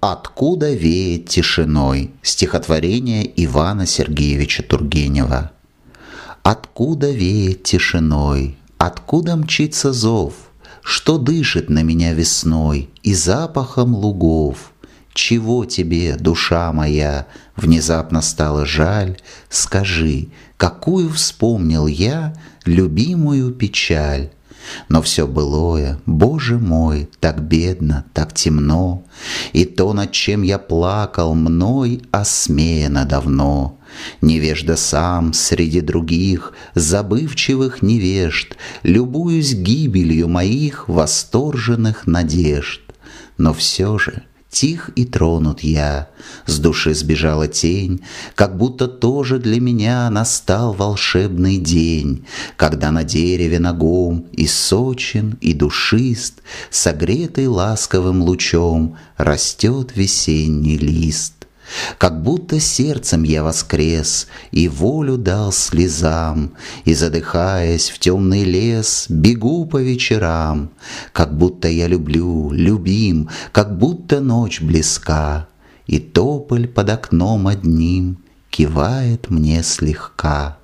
«Откуда веет тишиной» стихотворение Ивана Сергеевича Тургенева. «Откуда веет тишиной, откуда мчится зов, что дышит на меня весной и запахом лугов? Чего тебе, душа моя, внезапно стало жаль? Скажи, какую вспомнил я любимую печаль? Но все былое, Боже мой, так бедно, так темно, и то, над чем я плакал, мной осмеяно давно. Невежда сам среди других забывчивых невежд, любуюсь гибелью моих восторженных надежд. Но все же тих и тронут я, с души сбежала тень, как будто тоже для меня настал волшебный день, когда на дереве ногом и сочен, и душист, согретый ласковым лучом, растет весенний лист. Как будто сердцем я воскрес и волю дал слезам, и, задыхаясь в темный лес, бегу по вечерам. Как будто я люблю, любим, как будто ночь близка, и тополь под окном одним кивает мне слегка».